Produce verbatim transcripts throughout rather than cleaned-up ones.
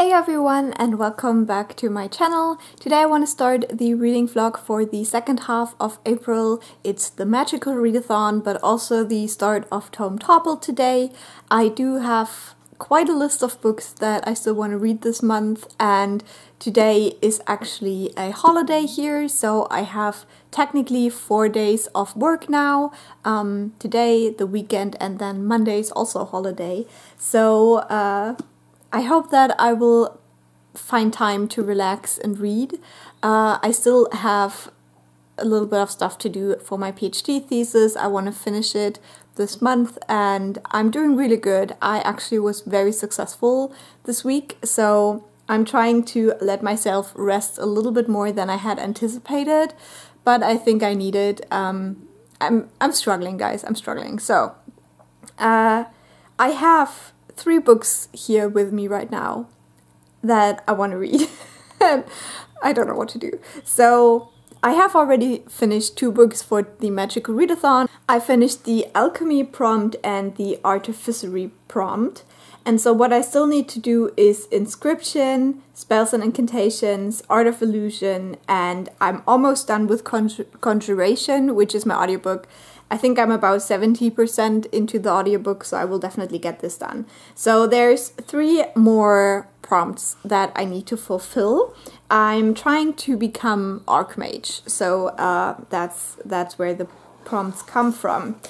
Hey everyone and welcome back to my channel. Today I want to start the reading vlog for the second half of April. It's the Magical Readathon, but also the start of Tome Topple today. I do have quite a list of books that I still want to read this month, and today is actually a holiday here, so I have technically four days off work now. Um, today, the weekend, and then Monday is also a holiday. So, uh... I hope that I will find time to relax and read. Uh, I still have a little bit of stuff to do for my PhD thesis. I want to finish it this month and I'm doing really good. I actually was very successful this week, so I'm trying to let myself rest a little bit more than I had anticipated, but I think I need it. Um, I'm, I'm struggling, guys. I'm struggling. So, uh, I have three books here with me right now that I want to read and I don't know what to do. So I have already finished two books for the Magical Readathon. I finished the Alchemy prompt and the Artificery prompt, and so what I still need to do is Inscription, Spells and Incantations, Art of Illusion, and I'm almost done with Conjur Conjuration, which is my audiobook. I think I'm about seventy percent into the audiobook, so I will definitely get this done. So there's three more prompts that I need to fulfill. I'm trying to become Archmage, so uh, that's, that's where the prompts come from.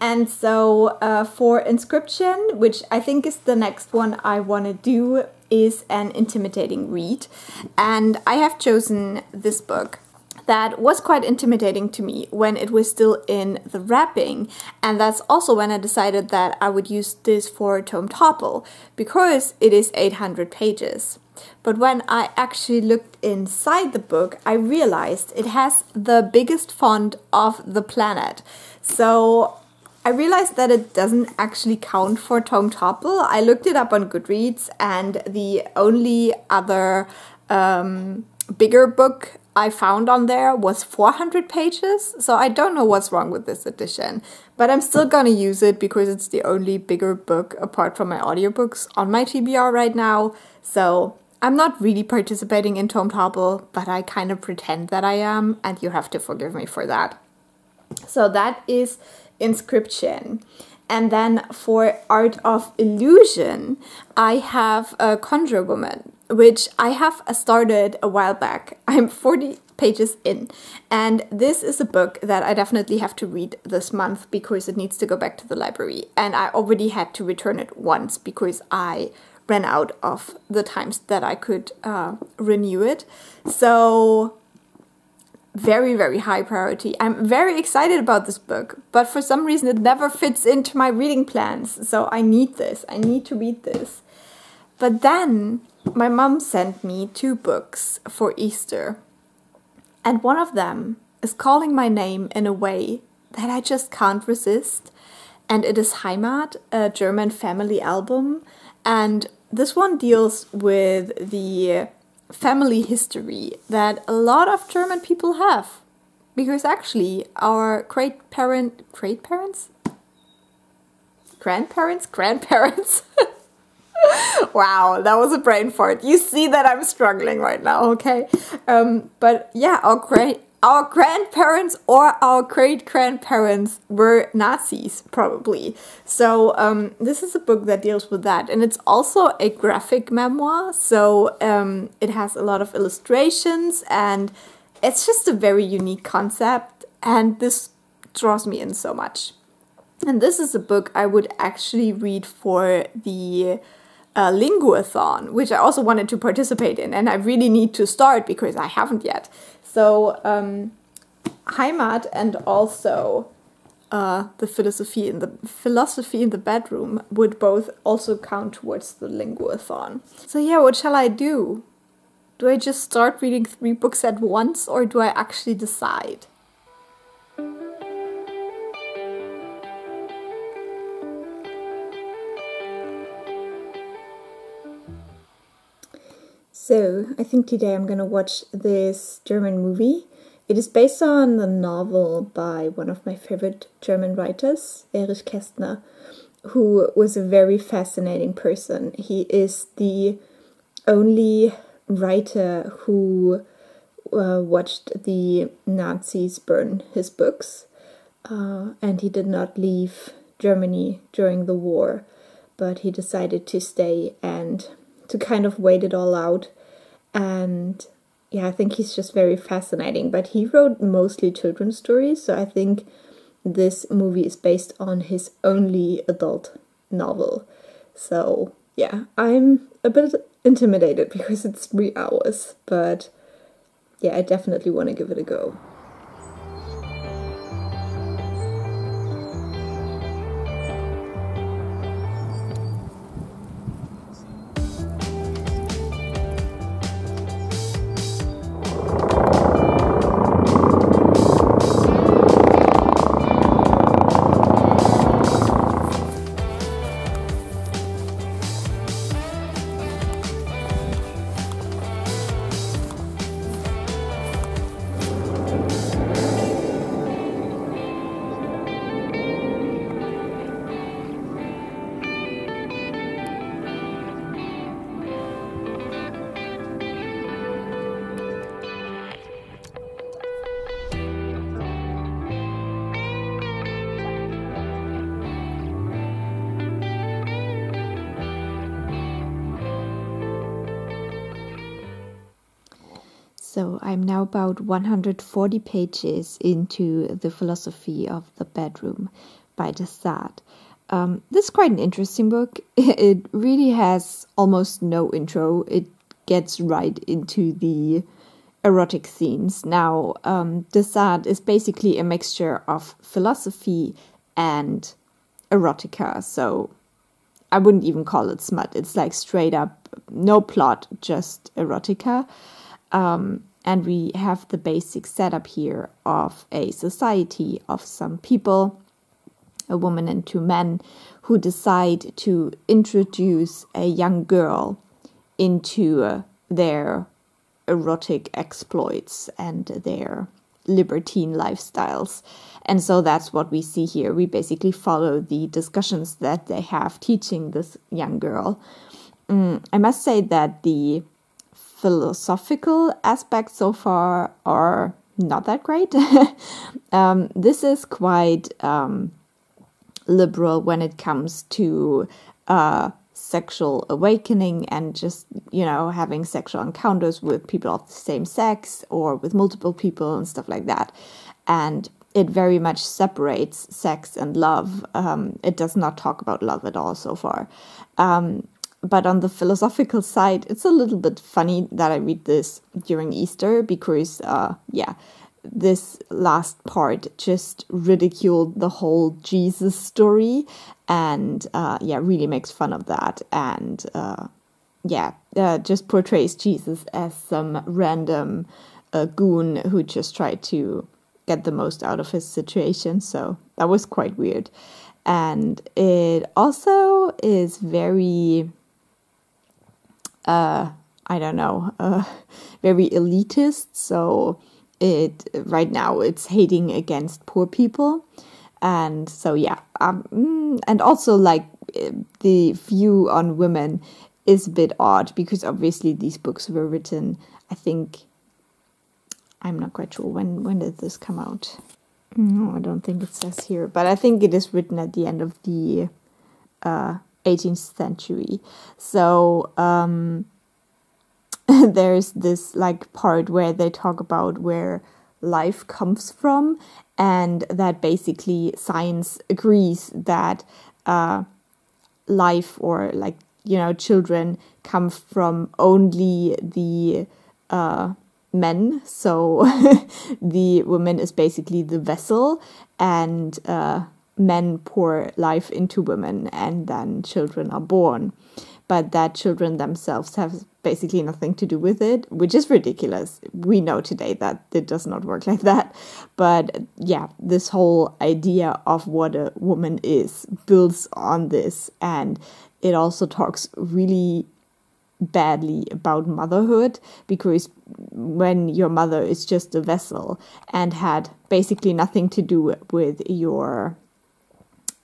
And so uh, for Inscription, which I think is the next one I want to do, is an intimidating read. And I have chosen this book. That was quite intimidating to me when it was still in the wrapping, and that's also when I decided that I would use this for Tome Topple because it is eight hundred pages. But when I actually looked inside the book, I realized it has the biggest font of the planet. So I realized that it doesn't actually count for Tome Topple. I looked it up on Goodreads, and the only other um, bigger book I found on there was four hundred pages, so I don't know what's wrong with this edition, but I'm still gonna use it because it's the only bigger book apart from my audiobooks on my T B R right now. So I'm not really participating in Tome Topple, but I kind of pretend that I am, and you have to forgive me for that. So that is Inscription. And then for Art of Illusion, I have a Conjure Women, which I have started a while back. I'm forty pages in, and this is a book that I definitely have to read this month because it needs to go back to the library, and I already had to return it once because I ran out of the times that I could uh, renew it. So very, very high priority. I'm very excited about this book, but for some reason it never fits into my reading plans, so I need this. I need to read this. But then my mom sent me two books for Easter, and one of them is calling my name in a way that I just can't resist, and it is Heimat, a German family album, and this one deals with the family history that a lot of German people have, because actually our great parent, great parents, grandparents, grandparents. Wow, that was a brain fart. You see that I'm struggling right now, okay? Um, but yeah, our great, our grandparents or our great-grandparents were Nazis, probably. So um, this is a book that deals with that. And it's also a graphic memoir, so um, it has a lot of illustrations, and it's just a very unique concept, and this draws me in so much. And this is a book I would actually read for the Uh, Linguathon, which I also wanted to participate in, and I really need to start because I haven't yet. So um, Heimat and also uh, the Philosophy in the Philosophy in the Bedroom would both also count towards the Linguathon. So yeah, what shall I do? Do I just start reading three books at once, or do I actually decide? So, I think today I'm gonna watch this German movie. It is based on the novel by one of my favorite German writers, Erich Kästner, who was a very fascinating person. He is the only writer who uh, watched the Nazis burn his books, uh, and he did not leave Germany during the war, but he decided to stay and to kind of wait it all out. And yeah, I think he's just very fascinating, but he wrote mostly children's stories, so I think this movie is based on his only adult novel. So yeah, I'm a bit intimidated because it's three hours, but yeah, I definitely want to give it a go. So I'm now about one hundred forty pages into The Philosophy of the Bedroom by de Sade. Um, this is quite an interesting book. It really has almost no intro. It gets right into the erotic scenes. Now, um, de Sade is basically a mixture of philosophy and erotica. So I wouldn't even call it smut. It's like straight up no plot, just erotica. Um, and we have the basic setup here of a society of some people, a woman and two men, who decide to introduce a young girl into uh, their erotic exploits and their libertine lifestyles. And so that's what we see here. We basically follow the discussions that they have teaching this young girl. Mm, I must say that the philosophical aspects so far are not that great. um, this is quite um, liberal when it comes to uh, sexual awakening and just, you know, having sexual encounters with people of the same sex or with multiple people and stuff like that. And it very much separates sex and love. Um, it does not talk about love at all so far. Um, But on the philosophical side, it's a little bit funny that I read this during Easter because, uh, yeah, this last part just ridiculed the whole Jesus story and, uh, yeah, really makes fun of that and, uh, yeah, uh, just portrays Jesus as some random uh, goon who just tried to get the most out of his situation. So that was quite weird. And it also is very... Uh, I don't know, uh, very elitist. So it right now it's hating against poor people, and so yeah, um, and also like the view on women is a bit odd because obviously these books were written. I think I'm not quite sure when when did this come out. No, I don't think it says here, but I think it is written at the end of the. Uh, eighteenth century. So um, there's this like part where they talk about where life comes from and that basically science agrees that uh, life or like, you know, children come from only the uh, men. So the woman is basically the vessel and uh, men pour life into women and then children are born, but that children themselves have basically nothing to do with it, which is ridiculous. We know today that it does not work like that. But yeah, this whole idea of what a woman is builds on this. And it also talks really badly about motherhood because when your mother is just a vessel and had basically nothing to do with your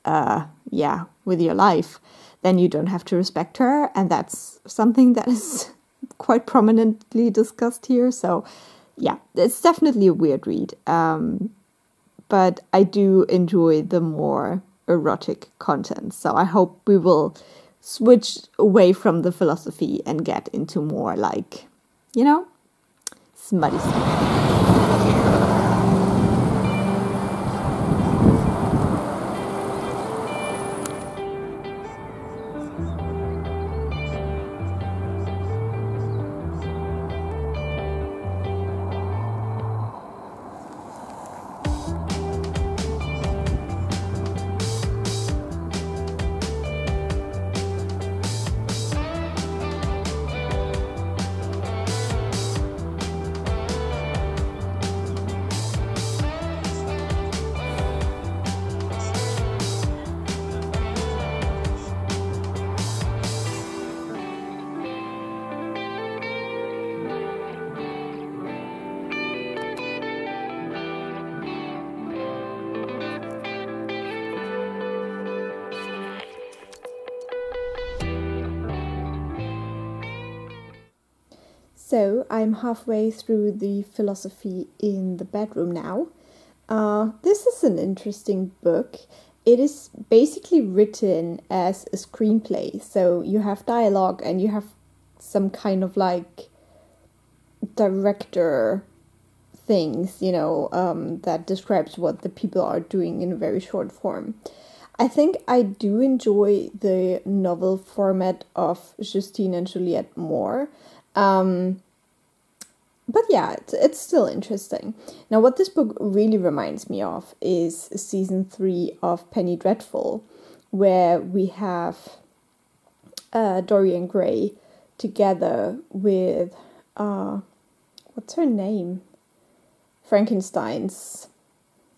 Uh, yeah, with your life, then you don't have to respect her. And that's something that is quite prominently discussed here. So yeah, it's definitely a weird read. Um, but I do enjoy the more erotic content. So I hope we will switch away from the philosophy and get into more like, you know, smutty stuff. So I'm halfway through the Philosophy in the Bedroom now. Uh, this is an interesting book. It is basically written as a screenplay. So you have dialogue and you have some kind of like director things, you know, um, that describes what the people are doing in a very short form. I think I do enjoy the novel format of Justine and Juliette more. Um, but yeah, it's, it's still interesting. Now, what this book really reminds me of is season three of Penny Dreadful, where we have uh, Dorian Gray together with, uh, what's her name? Frankenstein's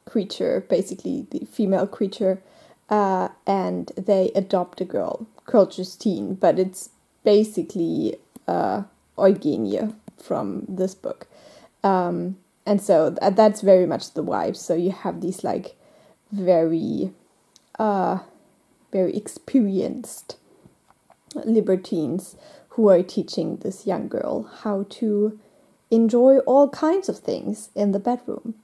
creature, basically the female creature, uh, and they adopt a girl called Justine, but it's basically uh, Eugénie from this book, um, and so th that's very much the vibe. So you have these like very, uh, very experienced libertines who are teaching this young girl how to enjoy all kinds of things in the bedroom,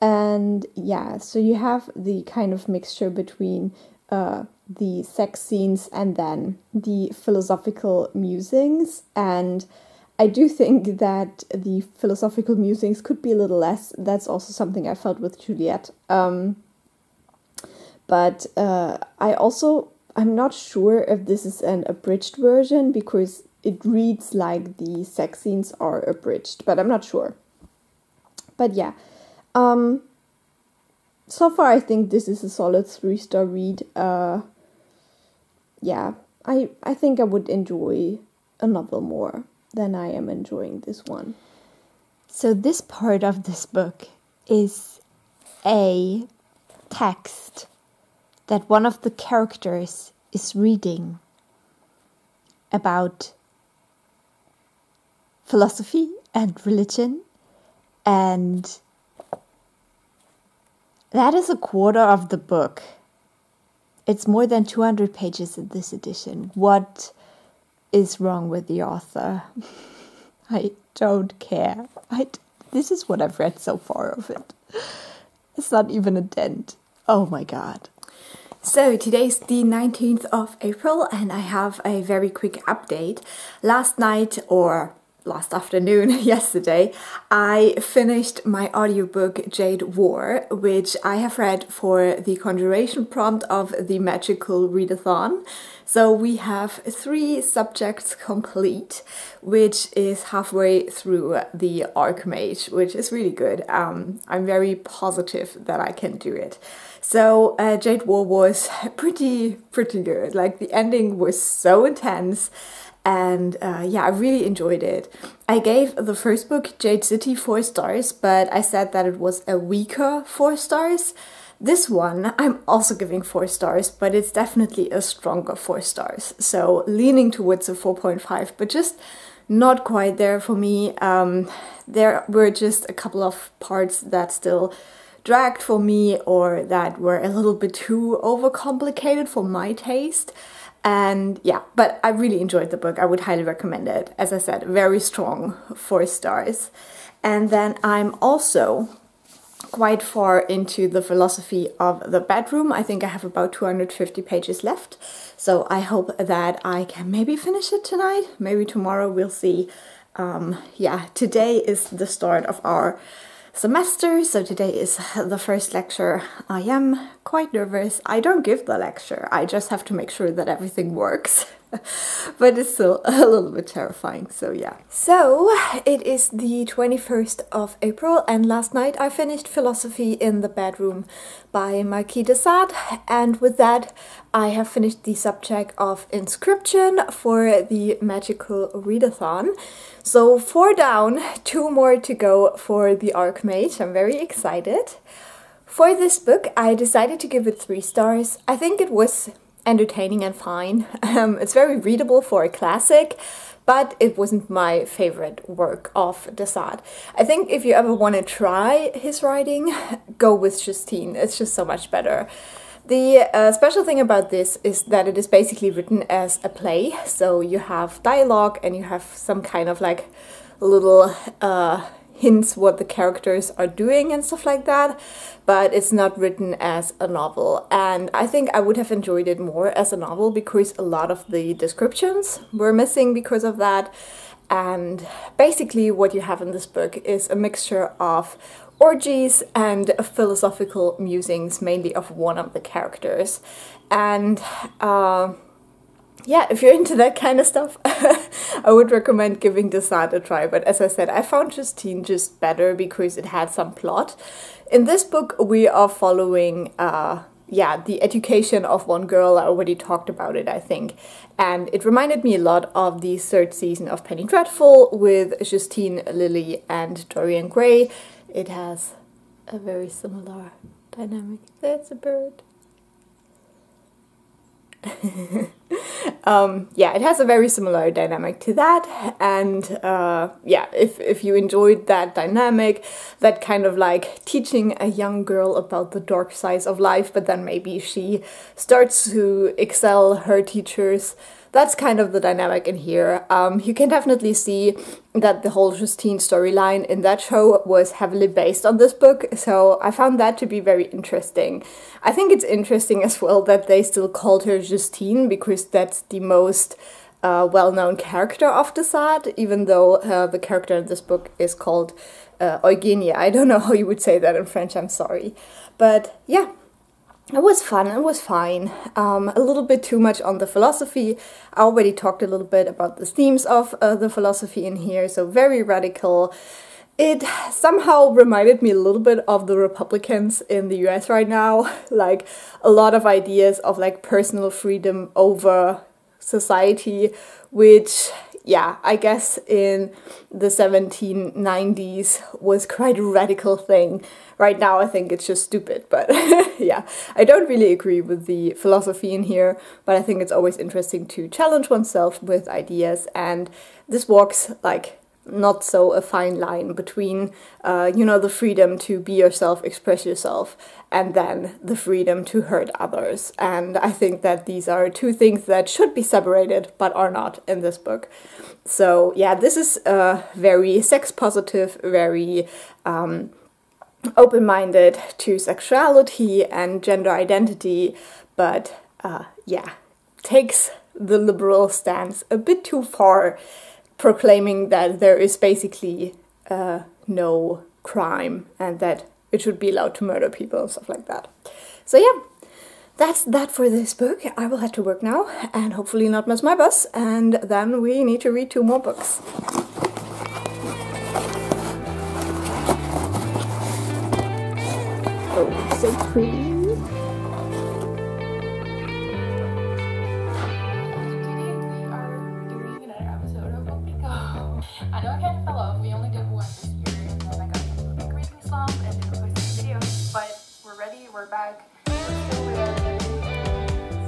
and yeah, so you have the kind of mixture between uh, the sex scenes and then the philosophical musings. And I do think that the philosophical musings could be a little less. That's also something I felt with Juliette. Um, but uh, I also, I'm not sure if this is an abridged version, because it reads like the sex scenes are abridged, but I'm not sure. But yeah, um, so far I think this is a solid three-star read. Uh, yeah, I, I think I would enjoy a novel more than I am enjoying this one. So this part of this book is a text that one of the characters is reading about philosophy and religion, and that is a quarter of the book. It's more than two hundred pages in this edition. What is wrong with the author? I don't care. I d this is what I've read so far of it. It's not even a dent. Oh my god. So today's the nineteenth of April and I have a very quick update. Last night, or last afternoon, yesterday, I finished my audiobook Jade War, which I have read for the Conjuration prompt of the Magical Readathon. So we have three subjects complete, which is halfway through the Archmage, which is really good. Um, I'm very positive that I can do it. So uh, Jade War was pretty, pretty good. Like, the ending was so intense. And uh, yeah, I really enjoyed it. I gave the first book, Jade City, four stars, but I said that it was a weaker four stars. This one I'm also giving four stars, but it's definitely a stronger four stars. So leaning towards a four point five, but just not quite there for me. Um, there were just a couple of parts that still dragged for me, or that were a little bit too overcomplicated for my taste. And yeah, but I really enjoyed the book. I would highly recommend it. As I said, very strong, four stars. And then I'm also quite far into the philosophy of the bedroom. I think I have about two hundred fifty pages left. So I hope that I can maybe finish it tonight, maybe tomorrow, we'll see. Um, yeah, today is the start of our semester, so today is the first lecture. I am quite nervous. I don't give the lecture, I just have to make sure that everything works. But it's still a little bit terrifying, so yeah. So, it is the twenty-first of April, and last night I finished Philosophy in the Bedroom by Marquis de Sade, and with that I have finished the subject of Inscription for the Magical Readathon. So four down, two more to go for the Archmage. I'm very excited. For this book I decided to give it three stars. I think it was entertaining and fine. Um, it's very readable for a classic, but it wasn't my favorite work of de Sade. I think if you ever want to try his writing, go with Justine. It's just so much better. The uh, special thing about this is that it is basically written as a play, so you have dialogue and you have some kind of like little uh, hints what the characters are doing and stuff like that, but it's not written as a novel. And I think I would have enjoyed it more as a novel because a lot of the descriptions were missing because of that. And basically what you have in this book is a mixture of orgies and philosophical musings, mainly of one of the characters. And uh, yeah, if you're into that kind of stuff, I would recommend giving de Sade a try. But as I said, I found Justine just better because it had some plot. In this book, we are following, uh, yeah, the education of one girl. I already talked about it, I think. And it reminded me a lot of the third season of Penny Dreadful with Justine, Lily, and Dorian Gray. It has a very similar dynamic. That's a bird. um, yeah, it has a very similar dynamic to that, and uh, yeah, if, if you enjoyed that dynamic, that kind of like teaching a young girl about the dark sides of life, but then maybe she starts to excel her teachers, that's kind of the dynamic in here. Um, you can definitely see that the whole Justine storyline in that show was heavily based on this book, so I found that to be very interesting. I think it's interesting as well that they still called her Justine, because that's the most uh, well-known character of de Sade, even though uh, the character in this book is called uh, Eugénie. I don't know how you would say that in French, I'm sorry. But yeah. It was fun, it was fine. Um, a little bit too much on the philosophy. I already talked a little bit about the themes of uh, the philosophy in here, so very radical. It somehow reminded me a little bit of the Republicans in the U S right now. Like a lot of ideas of like personal freedom over society, which, yeah, I guess in the seventeen nineties was quite a radical thing. Right now I think it's just stupid, but yeah, I don't really agree with the philosophy in here, but I think it's always interesting to challenge oneself with ideas, and this walks like not so a fine line between, uh, you know, the freedom to be yourself, express yourself, and then the freedom to hurt others. And I think that these are two things that should be separated, but are not in this book. So yeah, this is uh, very sex positive, very um, open-minded to sexuality and gender identity, but uh, yeah, takes the liberal stance a bit too far, proclaiming that there is basically uh, no crime and that it should be allowed to murder people and stuff like that. So yeah, that's that for this book. I will have to work now and hopefully not miss my bus, and then we need to read two more books. Oh, so pretty. I know I kind of fell off, we only did one this year, and then I got into a reading slump and didn't post any videos, but we're ready, we're back, we're still there,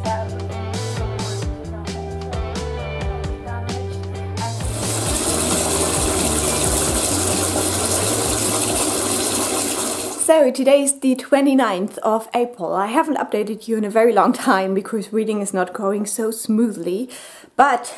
sadly, so we're not damaged. So So today's the twenty-ninth of April. I haven't updated you in a very long time because reading is not going so smoothly, but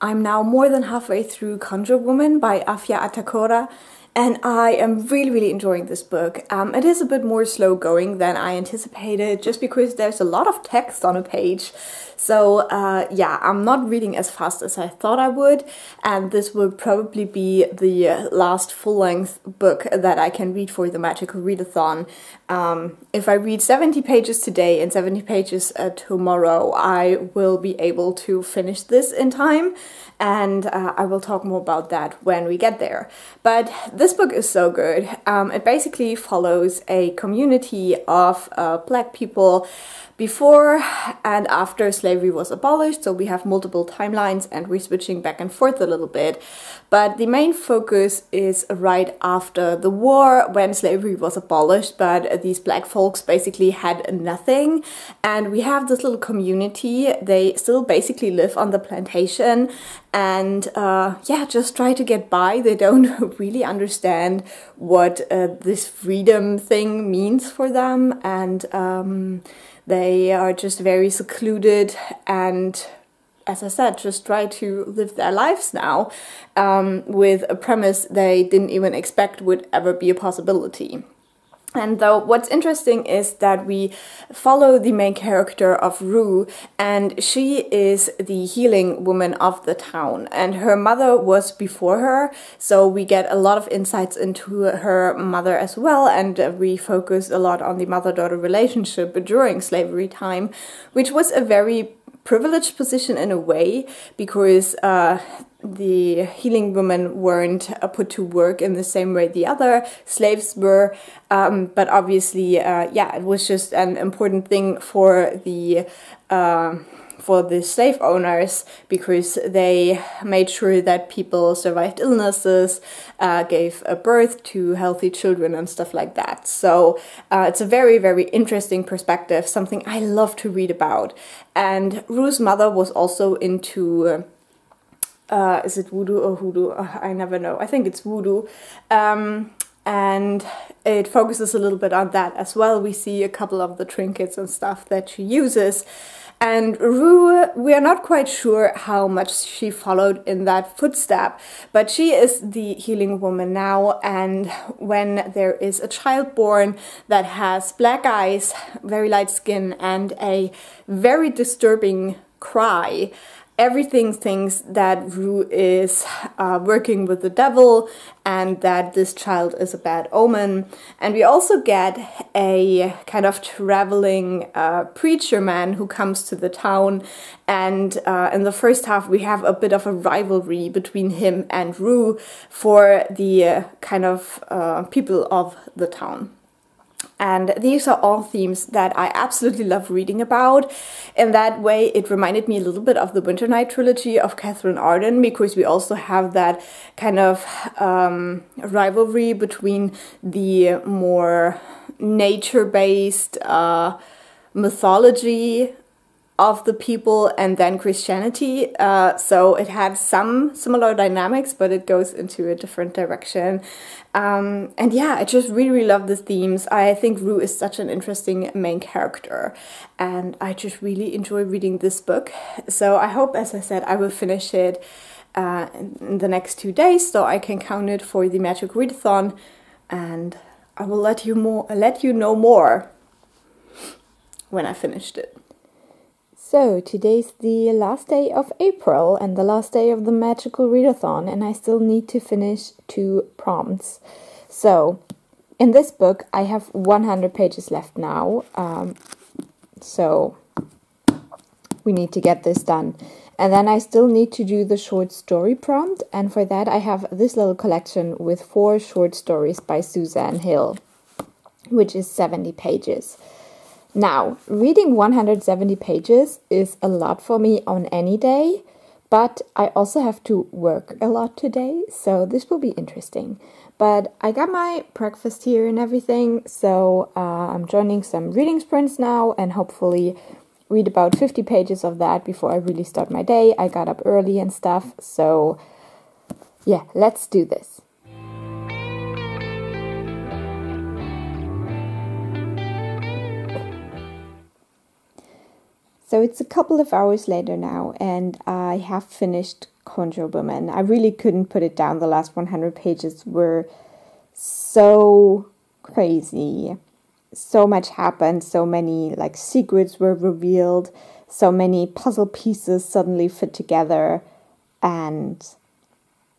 I'm now more than halfway through Conjure Women by Afia Atakora, and I am really, really enjoying this book. Um, it is a bit more slow going than I anticipated just because there's a lot of text on a page. So uh, yeah, I'm not reading as fast as I thought I would, and this will probably be the last full-length book that I can read for the Magical Readathon. Um, if I read seventy pages today and seventy pages uh, tomorrow, I will be able to finish this in time, and uh, I will talk more about that when we get there. But this book is so good. Um, it basically follows a community of uh, black people before and after slavery was abolished, so we have multiple timelines and we're switching back and forth a little bit. But the main focus is right after the war when slavery was abolished, but these black folks basically had nothing. And we have this little community, they still basically live on the plantation and uh, yeah, just try to get by. They don't really understand what uh, this freedom thing means for them, and um, they are just very secluded and, as I said, just try to live their lives now um, with a premise they didn't even expect would ever be a possibility. And though what's interesting is that we follow the main character of Rue, and she is the healing woman of the town, and her mother was before her, so we get a lot of insights into her mother as well, and we focus a lot on the mother-daughter relationship during slavery time, which was a very privileged position in a way, because uh, the healing women weren't uh, put to work in the same way the other slaves were, um, but obviously, uh, yeah, it was just an important thing for the uh, for the slave owners, because they made sure that people survived illnesses, uh, gave birth to healthy children and stuff like that. So uh, it's a very, very interesting perspective, something I love to read about. And Rue's mother was also into... Uh, Uh, is it Voodoo or Hoodoo? Uh, I never know. I think it's Voodoo. Um, and it focuses a little bit on that as well. We see a couple of the trinkets and stuff that she uses. And Rue, we are not quite sure how much she followed in that footstep, but she is the healing woman now, and when there is a child born that has black eyes, very light skin, and a very disturbing cry, everything thinks that Rue is uh, working with the devil and that this child is a bad omen. And we also get a kind of traveling uh, preacher man who comes to the town, and uh, in the first half we have a bit of a rivalry between him and Rue for the uh, kind of uh, people of the town. And these are all themes that I absolutely love reading about. In that way, it reminded me a little bit of the Winter Night trilogy of Catherine Arden, because we also have that kind of um, rivalry between the more nature-based uh, mythology of the people and then Christianity. Uh, so it had some similar dynamics, but it goes into a different direction. Um, and yeah, I just really, really love the themes. I think Rue is such an interesting main character, and I just really enjoy reading this book. So I hope, as I said, I will finish it uh, in the next two days so I can count it for the Magical Readathon, and I will let you, more, let you know more when I finished it. So, today's the last day of April and the last day of the Magical Readathon, and I still need to finish two prompts. So, in this book I have one hundred pages left now, um, so we need to get this done. And then I still need to do the short story prompt, and for that I have this little collection with four short stories by Susan Hill, which is seventy pages. Now, reading one hundred seventy pages is a lot for me on any day, but I also have to work a lot today, so this will be interesting. But I got my breakfast here and everything, so uh, I'm joining some reading sprints now and hopefully read about fifty pages of that before I really start my day. I got up early and stuff, so yeah, let's do this. So it's a couple of hours later now, and I have finished Conjure Women. I really couldn't put it down. The last one hundred pages were so crazy. So much happened, so many like secrets were revealed, so many puzzle pieces suddenly fit together, and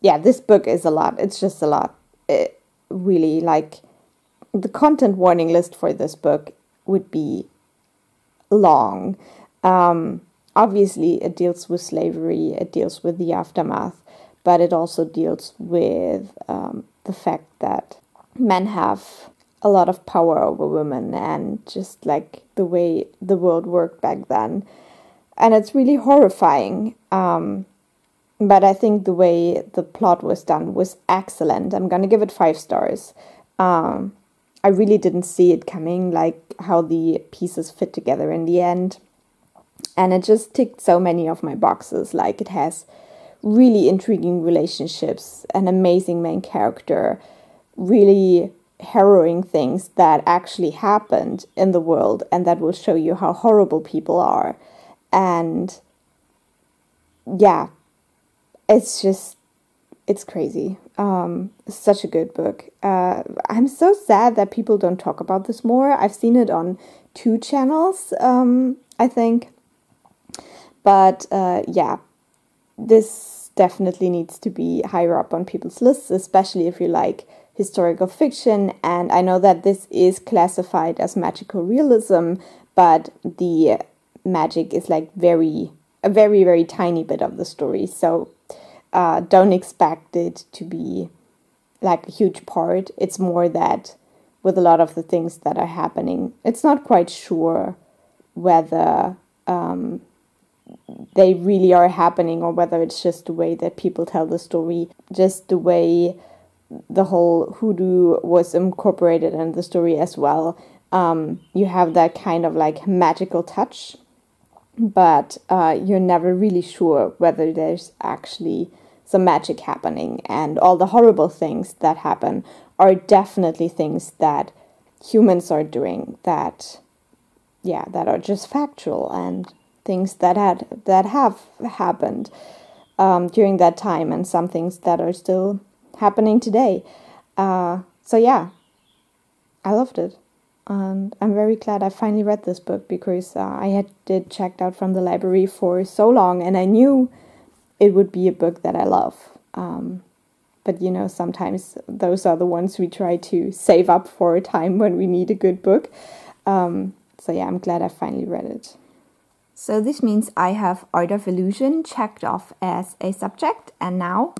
yeah, this book is a lot. It's just a lot. It really, like, the content warning list for this book would be long. Um, obviously, it deals with slavery, it deals with the aftermath, but it also deals with um, the fact that men have a lot of power over women and just like the way the world worked back then. And it's really horrifying. Um, but I think the way the plot was done was excellent. I'm going to give it five stars. Um, I really didn't see it coming, like how the pieces fit together in the end. And it just ticked so many of my boxes. Like, it has really intriguing relationships, an amazing main character, really harrowing things that actually happened in the world and that will show you how horrible people are. And yeah, it's just, it's crazy. Um, it's such a good book. Uh, I'm so sad that people don't talk about this more. I've seen it on two channels, um, I think. But uh, yeah, this definitely needs to be higher up on people's lists, especially if you like historical fiction. And I know that this is classified as magical realism, but the magic is like very, a very, very tiny bit of the story. So uh, don't expect it to be like a huge part. It's more that with a lot of the things that are happening, it's not quite sure whether um, they really are happening or whether it's just the way that people tell the story, just the way the whole hoodoo was incorporated in the story as well. Um, you have that kind of like magical touch, but uh, you're never really sure whether there's actually some magic happening. And all the horrible things that happen are definitely things that humans are doing, that, yeah, that are just factual and things that had that have happened um, during that time, and some things that are still happening today. Uh, so yeah, I loved it, and I'm very glad I finally read this book, because uh, I had it checked out from the library for so long, and I knew it would be a book that I love. Um, but you know, sometimes those are the ones we try to save up for a time when we need a good book. Um, so yeah, I'm glad I finally read it. So this means I have Art of Illusion checked off as a subject, and now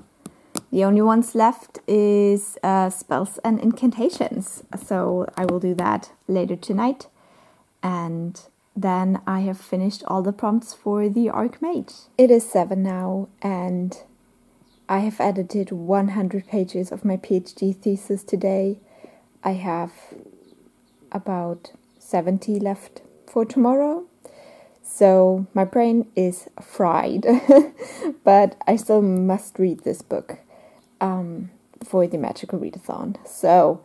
the only ones left is uh, Spells and Incantations, so I will do that later tonight. And then I have finished all the prompts for the Archmage. It is seven now, and I have edited one hundred pages of my PhD thesis today. I have about seventy left for tomorrow. So my brain is fried, but I still must read this book Um, for the Magical Readathon. So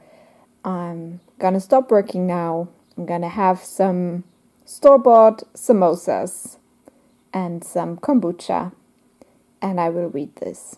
I'm gonna stop working now. I'm gonna have some store-bought samosas and some kombucha, and I will read this.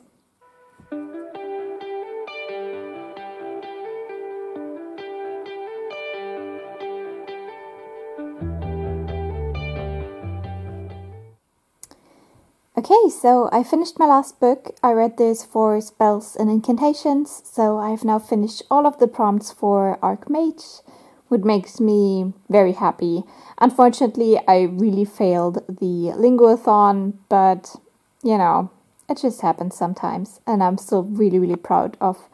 Okay, so I finished my last book. I read this for Spells and Incantations, so I've now finished all of the prompts for Archmage, which makes me very happy. Unfortunately, I really failed the Linguathon, but, you know, it just happens sometimes, and I'm still really, really proud of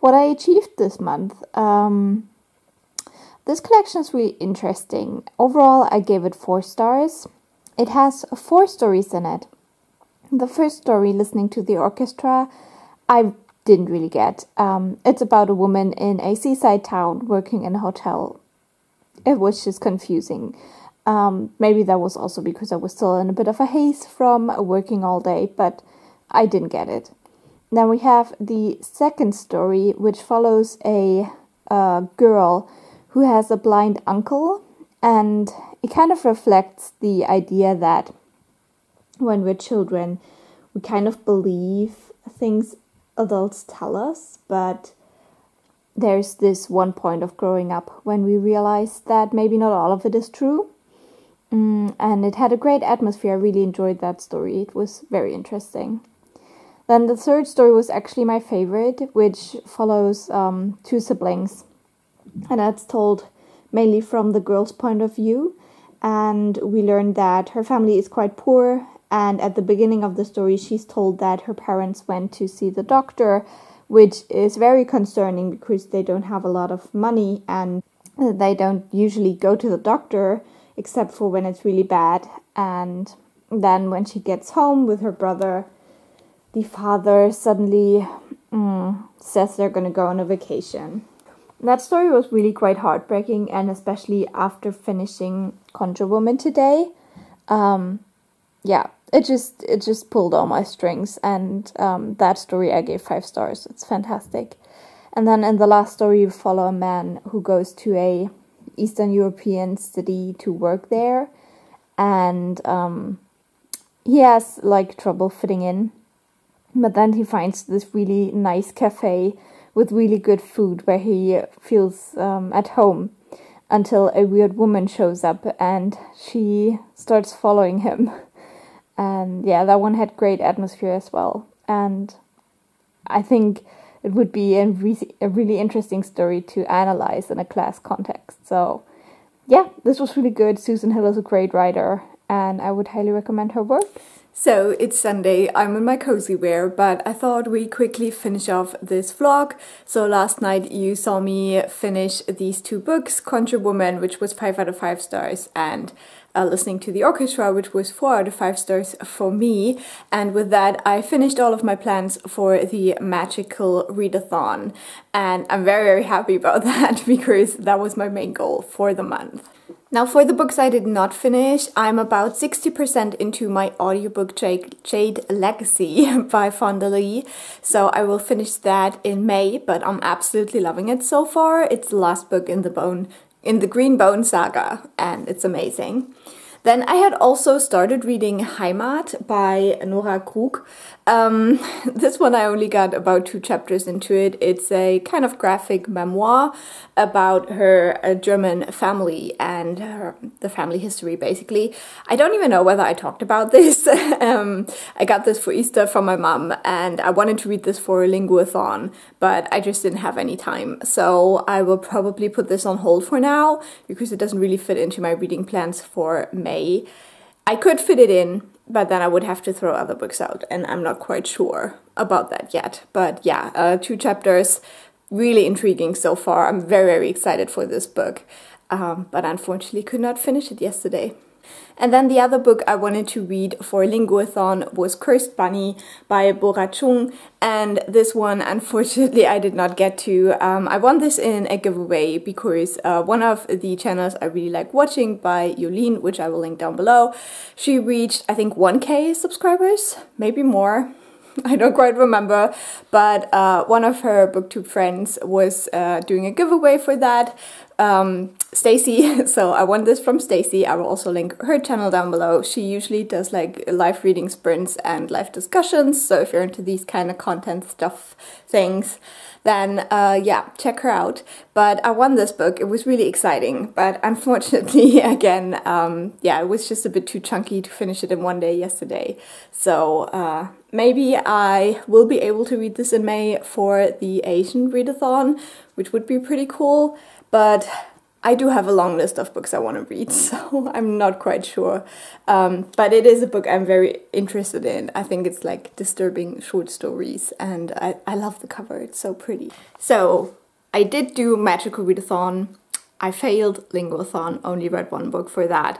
what I achieved this month. Um, this collection is really interesting. Overall, I gave it four stars. It has four stories in it. The first story, Listening to the Orchestra, I didn't really get. Um, it's about a woman in a seaside town working in a hotel. It was just confusing. Um, maybe that was also because I was still in a bit of a haze from working all day, but I didn't get it. Now we have the second story, which follows a uh, girl who has a blind uncle, And it kind of reflects the idea that when we're children, we kind of believe things adults tell us, but there's this one point of growing up when we realize that maybe not all of it is true. Mm, and it had a great atmosphere. I really enjoyed that story. It was very interesting. Then the third story was actually my favorite, which follows um, two siblings. And that's told mainly from the girl's point of view. And we learn that her family is quite poor. And at the beginning of the story, she's told that her parents went to see the doctor, which is very concerning because they don't have a lot of money and they don't usually go to the doctor except for when it's really bad. And then when she gets home with her brother, the father suddenly mm, says they're going to go on a vacation. That story was really quite heartbreaking, and especially after finishing Conjure Woman today. Um, yeah, it just it just pulled all my strings, and um, that story I gave five stars. It's fantastic. And then in the last story you follow a man who goes to a Eastern European city to work there, and um, he has like trouble fitting in, but then he finds this really nice cafe with really good food where he feels um, at home, until a weird woman shows up and she starts following him. And yeah, that one had great atmosphere as well. And I think it would be a, re a really interesting story to analyze in a class context. So yeah, this was really good. Susan Hill is a great writer and I would highly recommend her work. So it's Sunday, I'm in my cozy wear, but I thought we quickly finish off this vlog. So last night you saw me finish these two books, Conjure Woman, which was five out of five stars, and Uh, listening to the Orchestra, which was four out of five stars for me. And with that, I finished all of my plans for the Magical Readathon. And I'm very, very happy about that because that was my main goal for the month. Now for the books I did not finish, I'm about sixty percent into my audiobook Jade Legacy by Fonda Lee, so I will finish that in May, but I'm absolutely loving it so far. It's the last book in the bone in the Green Bone Saga, and it's amazing. Then I had also started reading Heimat by Nora Krug. Um, this one I only got about two chapters into it. It's a kind of graphic memoir about her uh, German family and her, the family history, basically. I don't even know whether I talked about this. um, I got this for Easter from my mom, and I wanted to read this for Linguathon, but I just didn't have any time. So I will probably put this on hold for now because it doesn't really fit into my reading plans for May. I could fit it in, but then I would have to throw other books out, and I'm not quite sure about that yet. But yeah, uh, two chapters, really intriguing so far. I'm very, very excited for this book, um, but unfortunately could not finish it yesterday. And then the other book I wanted to read for Linguathon was Cursed Bunny by Bora Chung, and this one unfortunately I did not get to. Um, I won this in a giveaway because uh, one of the channels I really like watching by Yolene, which I will link down below, she reached I think one K subscribers, maybe more. I don't quite remember, but uh, one of her booktube friends was uh, doing a giveaway for that, um, Stacey, so I won this from Stacey. I will also link her channel down below. She usually does like live reading sprints and live discussions, so if you're into these kind of content stuff things, then uh, yeah, check her out. But I won this book, it was really exciting, but unfortunately again, um, yeah, it was just a bit too chunky to finish it in one day yesterday, so uh, maybe I will be able to read this in May for the Asian readathon, which would be pretty cool, but I do have a long list of books I want to read, so I'm not quite sure. Um, but it is a book I'm very interested in. I think it's like disturbing short stories, and I, I love the cover, it's so pretty. So I did do Magical Readathon, I failed Linguathon, only read one book for that.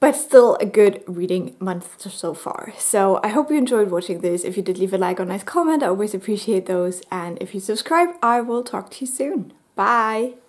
But still a good reading month so far. So I hope you enjoyed watching this. If you did, leave a like or a nice comment. I always appreciate those. And if you subscribe, I will talk to you soon. Bye!